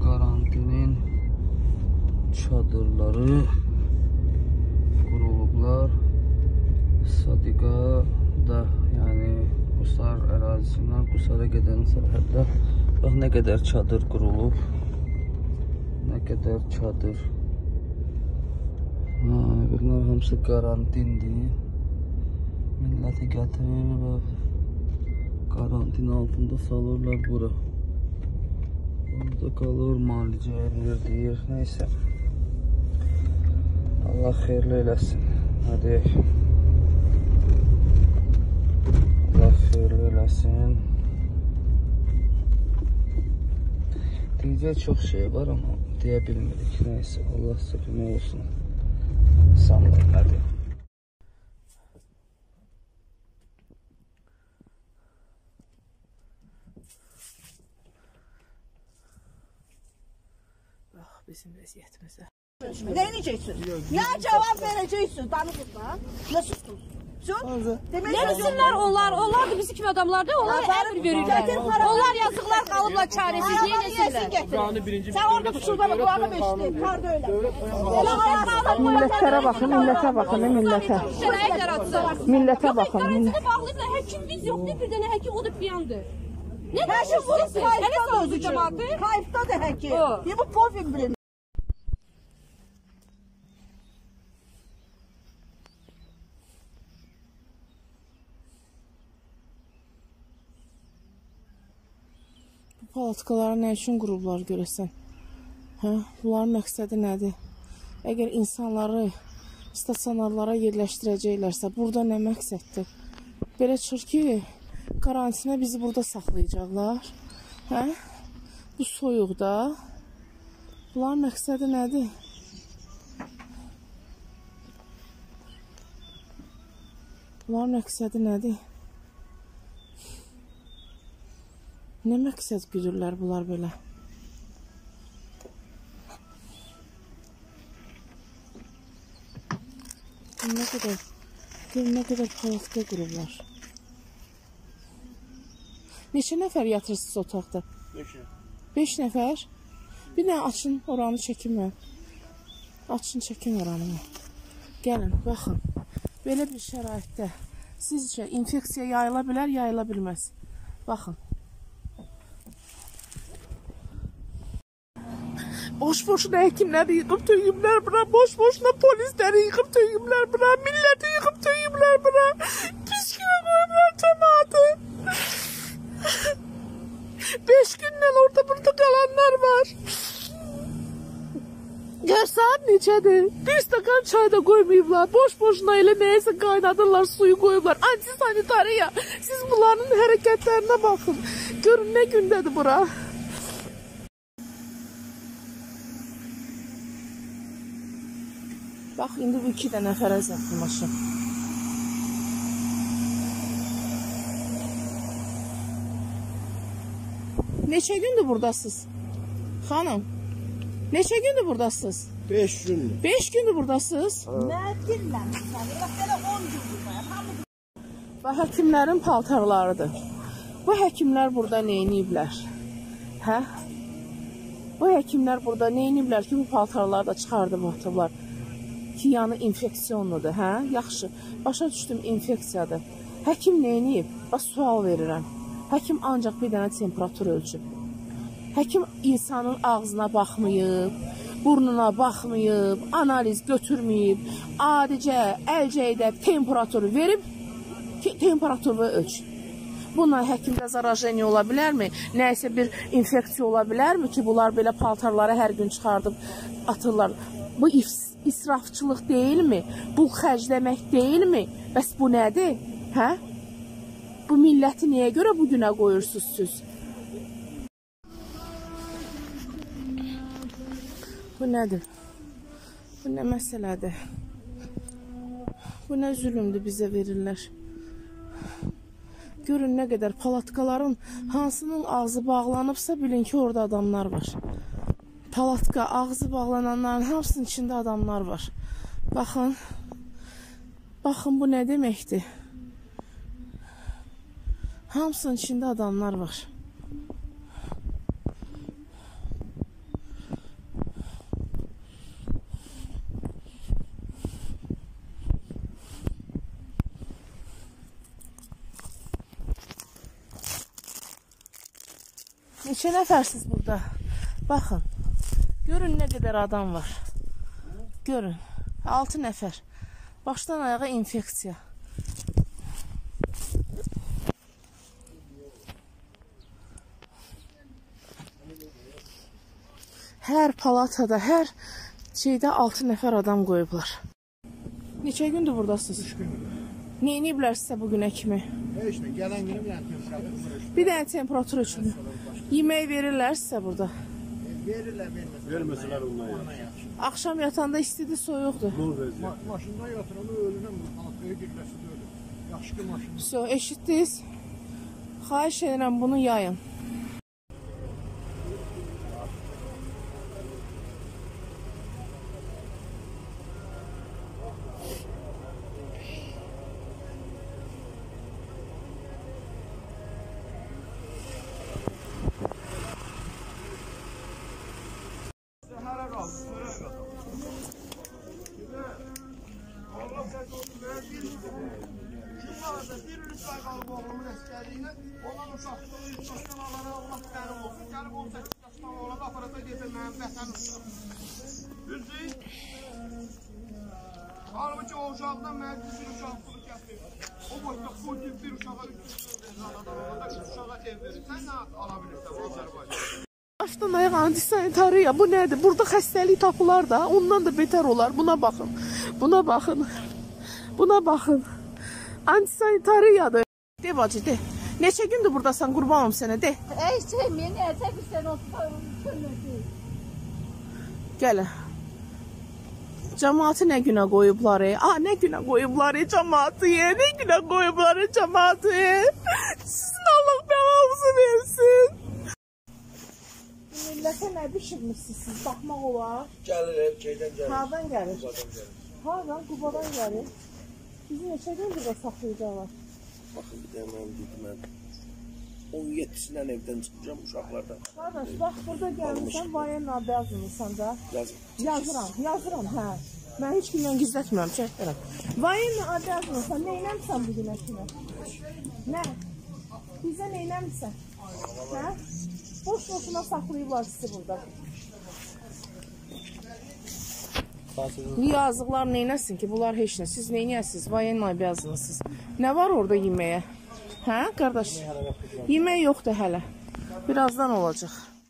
karantinin çadırları, kurulublar Sadiqada, yani Qusar ərazisindən Qusara gedən sərhəddə. Bax nə qədər çadır qurulub, nə qədər çadır. Bunlar hamısı karantindir. Milləti gətirir və karantin altında salırlar bura. Orada qalır, malicə edilir, deyir. Neysə, Allah xeyirli eləsin. Hadi Allah xeyirli eləsin. Deyəcək çox şey var, amma deyə bilmirik. Neysə, Allah səhvimə olsun. Sanırım, hadi. Bax, bizim vəziyyətimizə. Neyinəcəksin? Ya cavab verəcəksin, danıqız da. Ya sustun. Ne desinler onlar? Onlar da bizi kim adamlardı? Onlar emir verirler. Onlar yazıklar kalıblar çaresiz. Niye desinler? Sen orada tuturdan kulağına beşleyin. Karda öyle. Milletlere bakın, millete bakın, millete. Millete bakın. Millete bağlayıblar. Həkim biz yoxdur, bir dənə həkim o da piyandı. Ne dersiniz? Hələ sözü cəmatı? Kayıfda da həkim. Ya bu povim bilin. Palatkaları nə üçün qurublar görəsən? Hə? Bunların məqsədi nədir? Əgər insanları stasionarlara yerləşdirəcəklərsə, burada nə məqsəddir? Belə çıxır ki, karantinə bizi burada saxlayacaqlar. Hə? Bu soyuqda. Bunların məqsədi nədir? Bunların məqsədi nədir? Ne məqsəd güdürlər bunlar belə? Ne qədər palatka qurublar? Neçə nəfər yatırsınız otaqda? 5 nəfər? Bir dənə açın oranı çəkin mən. Açın çəkin oranı. Gəlin, baxın. Belə bir şəraitdə sizcə infeksiya yayıla bilər, yayıla bilməz? Baxın. Boş-boşuna həkimləri yıxıb töküblər bura, boş-boşuna polisləri yıxıb töküblər bura, milləti yıxıb töküblər bura, pis kimi qoyublar cəmaatı. 5 gündən orada burada qalanlar var. Gör saat neçədir? 1 stakan çay da qoymayıblar, boş-boşuna elə nəyəsə qaynadırlar, suyu qoyublar. Antisanitariya, siz bunların hərəkətlərinə baxın, görün nə gündədir bura. Bax, indi bu 2 dənə fərəz yaptı maşın. Neçə gündür buradasınız? Xanım, neçə gündür buradasınız? 5 gündür. 5 gündür buradasınız? Nə dinləmişsiniz? Bax, elə 10 gündür. Bu həkimlərin paltarlarıdır. Bu həkimlər burada neyniyiblər? Hə? Bu həkimlər burada neyniyiblər ki, bu paltarları da çıxardıb atırlar. Ki yanı infeksiyonludur, hə? Yaxşı, başa düşdüm, infeksiyadır. Həkim neyiniyib? Bax, sual verirəm. Həkim ancaq bir dənə temperatur ölçüb. Həkim insanın ağzına baxmayıb, burnuna baxmayıb, analiz götürməyib, adicə, əlcəkdə temperaturu verib ki, temperaturu ölçüb. Bununla həkimdə zarajeniya ola bilərmi? Nəysə bir infeksiya ola bilərmi ki, bunlar belə paltarları hər gün çıxardıb atırlar? Bu israfçılıq deyilmi? Bu xərcləmək deyilmi? Bəs bu nədir? Hə? Bu milləti niyə görə bu günə qoyursunuz siz? Bu nədir? Bu nə məsələdir? Bu nə zülümdür bizə verirlər? Görün nə qədər palatkaların hansının ağzı bağlanıbsa bilin ki, orada adamlar var. Palatka, ağzı bağlananların hamısının içində adamlar var. Baxın, baxın bu nə deməkdir? Hamısının içində adamlar var. neçə nəfərsiz burada? Baxın. Görün nə qədər adam var. Görün. 6 nəfər. Başdan ayağa infeksiya. Hər palatada, hər şeydə 6 nəfər adam qoyublar. Neçə gündür buradasınız? 3 gündür. Nə ediblər sizə bugünə kimi? Heç nə, gələn günü bir dənə temperatur üçün. Yemək verirlər sizə burada? Verirlər, verməsələr. Verməsələr onunla yaxşı. Axşam yatanda istidir, soyuqdur. Maşında yatır, onu ölünəm, halkaya girməsi də ölür. Yaxşı ki, maşında. So, eşitdiniz. Xahiş edirəm, bunu yayın. Başdan ayağa antisanitariya, bu nədir? Burada xəstəlik tapılar da, ondan da beter olar. Buna baxın, buna baxın, buna baxın. Antisanitariyadır. De bacı, de. Neçə gündür buradasan, qurbanım sənə, de. Ey şey, mən əcəb sən oturmuşsun. Gələ. Cəmaatı nə günə qoyublar? A, nə günə qoyublar cəmaatı? Nə günə qoyublar cəmaatı? Sizin Allah bəlanızı versin. Millətə nə bişirmişsiniz siz? Baxmaq olar. Gəlir, şeydən gəlir. Hardan gəlir? Qubadan gəlir. Hardan? Qubadan gəlir. Bizi neçə gündür də saxlayacaqlar? Baxın, bir də mənim gitməm. 17-sindən evdən çıxacağım uşaqlardan. Qardaş, bax burada gəlmişsən, vayenlə yazmırsan da. Yazıram, hə. Mən heç kimdən gizlətmirəm, çəkdirəm. Vayenlə adı yazmırsan, neynəmsən bu günə kimi? Nə? Bizə neynəmsən? Hə? Boş-boşuna saxlayıblar sizi burada. Yazıqlar neynəsin ki, bunlar heç nə. Siz neynəyəsiniz, vayenlə yazmırsınız. Nə var orada yeməyə? Hə, qardaş? Yemək yoxdur hələ. Birazdan olacaq.